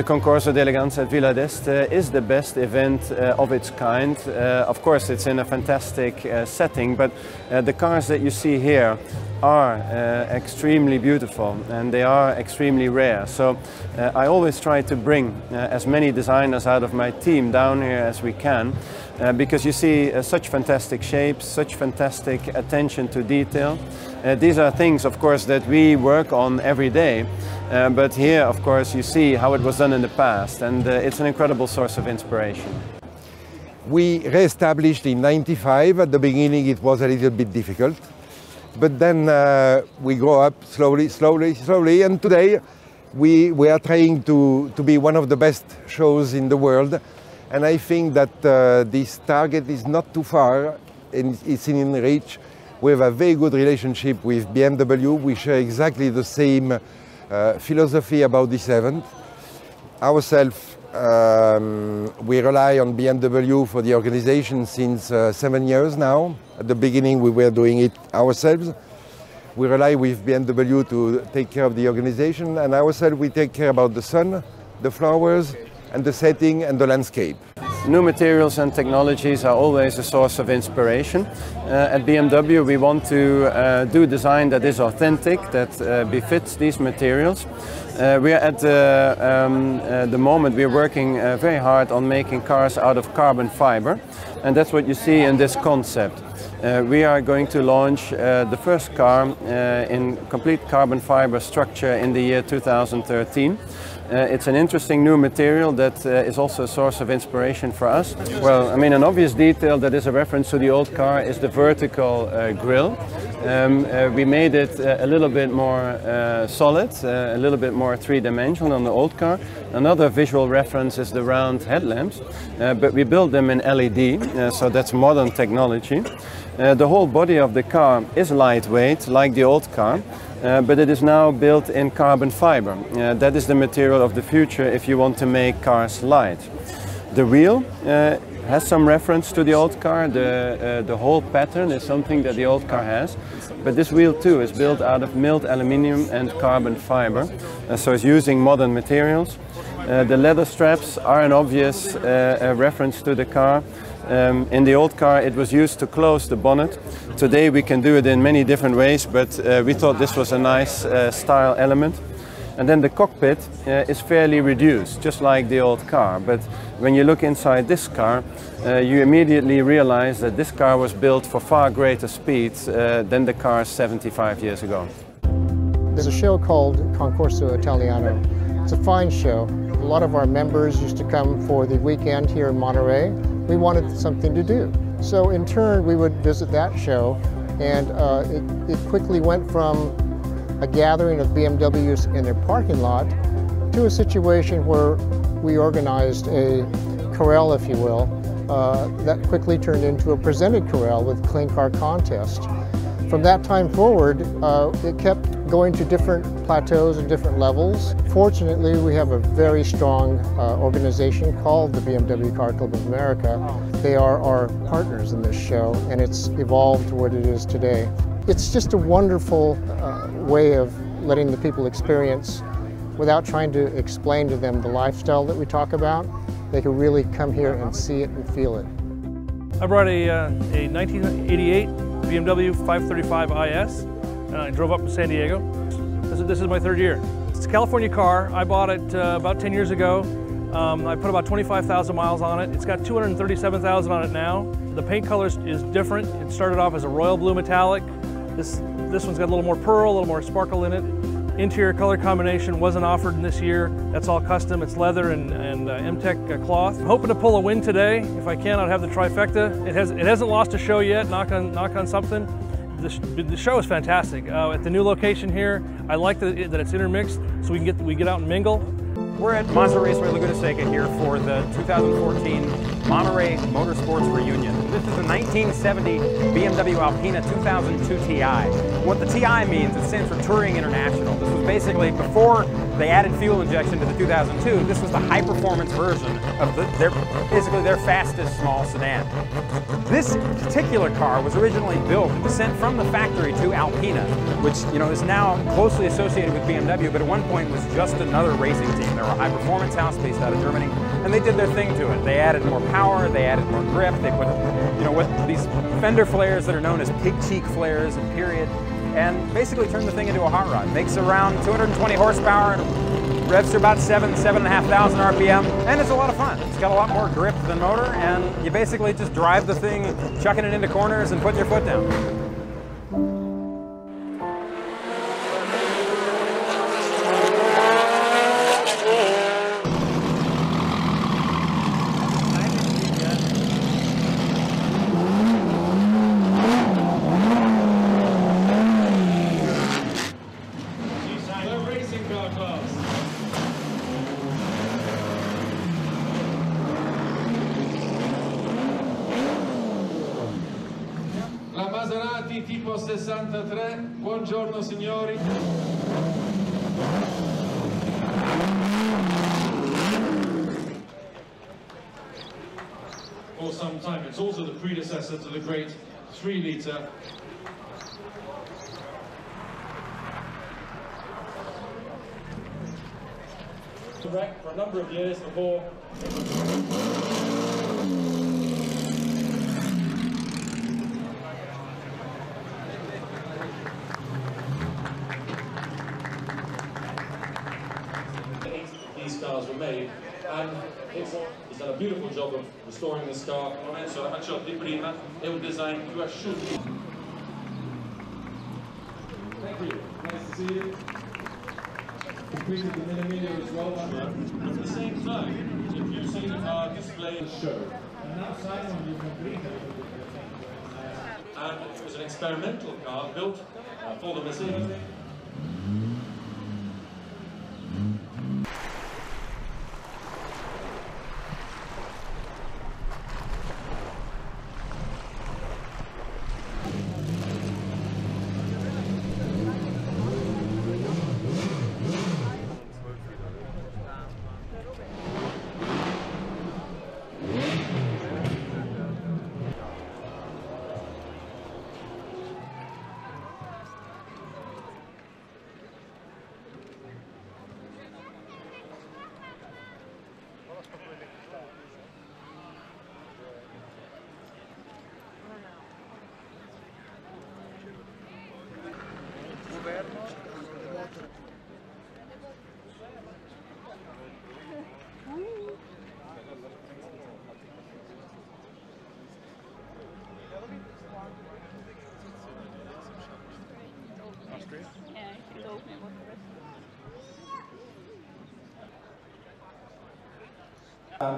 The Concorso d'Eleganza Villa d'Este is the best event of its kind. Of course, it's in a fantastic setting, but the cars that you see here are extremely beautiful and they are extremely rare. So I always try to bring as many designers out of my team down here as we can, because you see such fantastic shapes, such fantastic attention to detail. These are things, of course, that we work on every day, but here, of course, you see how it was done in the past, and it's an incredible source of inspiration. We re-established in '95. At the beginning it was a little bit difficult, but then we grow up slowly, and today we are trying to be one of the best shows in the world, and I think that this target is not too far and it's in reach. We have a very good relationship with BMW. We share exactly the same philosophy about this event. Ourselves, we rely on BMW for the organization since 7 years now. At the beginning we were doing it ourselves. We rely with BMW to take care of the organization, and ourselves we take care about the sun, the flowers, and the setting and the landscape. New materials and technologies are always a source of inspiration. At BMW we want to do design that is authentic, that befits these materials. We are at the moment we are working very hard on making cars out of carbon fiber, and that's what you see in this concept. We are going to launch the first car in complete carbon fiber structure in the year 2013. It's an interesting new material that is also a source of inspiration for us. Well, I mean, an obvious detail that is a reference to the old car is the vertical grille. We made it a little bit more solid, a little bit more three-dimensional on the old car. Another visual reference is the round headlamps, but we built them in LED, so that's modern technology. The whole body of the car is lightweight, like the old car, but it is now built in carbon fiber. That is the material of the future if you want to make cars light. The wheel has some reference to the old car. The whole pattern is something that the old car has, but this wheel too is built out of milled aluminium and carbon fiber, so it's using modern materials. The leather straps are an obvious reference to the car. In the old car it was used to close the bonnet. Today we can do it in many different ways, but we thought this was a nice style element. And then the cockpit is fairly reduced, just like the old car, but when you look inside this car you immediately realize that this car was built for far greater speeds than the cars 75 years ago. There's a show called Concorso Italiano. It's a fine show. A lot of our members used to come for the weekend here in Monterey. We wanted something to do. So in turn, we would visit that show, and it quickly went from a gathering of BMWs in their parking lot to a situation where we organized a corral, if you will, that quickly turned into a presented corral with Clean Car Contest. From that time forward, it kept going to different plateaus and different levels. Fortunately, we have a very strong organization called the BMW Car Club of America. They are our partners in this show, and it's evolved to what it is today. It's just a wonderful way of letting the people experience, without trying to explain to them the lifestyle that we talk about. They can really come here and see it and feel it. I brought a 1988 BMW 535iS, and I drove up to San Diego. This is my third year. It's a California car. I bought it about 10 years ago. I put about 25,000 miles on it. It's got 237,000 on it now. The paint color is different. It started off as a royal blue metallic. This one's got a little more pearl, a little more sparkle in it. Interior color combination wasn't offered in this year. That's all custom. It's leather and M-Tech cloth. I'm hoping to pull a win today. If I can, I'll have the trifecta. It hasn't lost a show yet, knock on something. The show is fantastic. At the new location here, I like that it's intermixed, so we get out and mingle. We're at Mazda Raceway Laguna Seca here for the 2014 Monterey Motorsports Reunion. This is a 1970 BMW Alpina 2002 Ti. What the Ti means, it stands for Touring International. This was basically before They added fuel injection to the 2002. This was the high-performance version of basically their fastest small sedan. This particular car was originally built and sent from the factory to Alpina, which is now closely associated with BMW, but at one point was just another racing team. They were a high-performance house based out of Germany, and they did their thing to it. They added more power, they added more grip, they put with these fender flares that are known as pig cheek flares and period, and basically turned the thing into a hot rod. Makes around 220 horsepower, and revs to about 7,500 RPM, and it's a lot of fun. It's got a lot more grip than motor, and you basically just drive the thing, chucking it into corners and putting your foot down. La Maserati tipo 63, buongiorno signori. For some time, it's also the predecessor to the great 3-liter. Direct for a number of years before. Were made, and it's done a beautiful job of restoring this car. Lorenzo Racciò di prima è un design più asciutto. Thank you. Nice to see you. Completed the millimeter as well. At the same time, if you see our display show, and outside when you complete it, and it was an experimental car built for the Mercedes.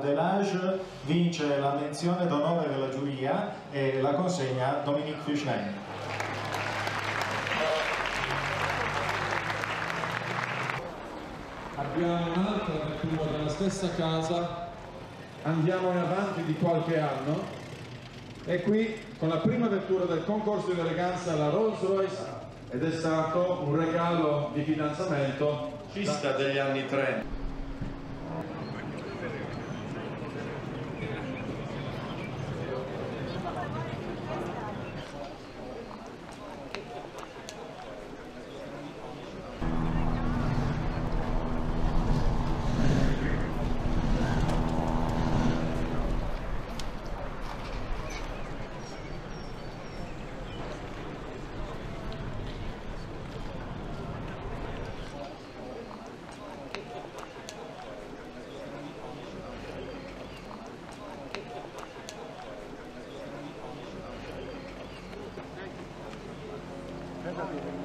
Delage vince la menzione d'onore della giuria e la consegna a Dominique Fischner. Abbiamo un'altra vettura della stessa casa, andiamo in avanti di qualche anno e qui con la prima vettura del concorso d'eleganza, la Rolls-Royce, ed è stato un regalo di fidanzamento fista degli anni 30. Gracias.